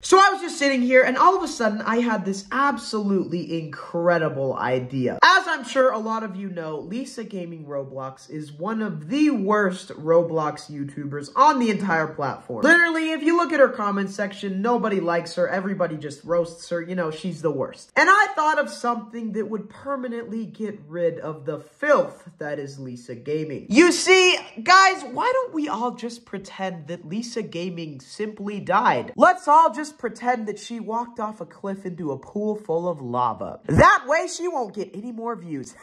So I was just sitting here and all of a sudden I had this absolutely incredible idea. As I'm sure a lot of you know, Lisa Gaming Roblox is one of the worst Roblox YouTubers on the entire platform. Literally, if you look at her comment section, nobody likes her, everybody just roasts her, you know, she's the worst. And I thought of something that would permanently get rid of the filth that is Lisa Gaming. You see, guys, why don't we all just pretend that Lisa Gaming simply died? Let's all just pretend that she walked off a cliff into a pool full of lava. That way she won't get any more views.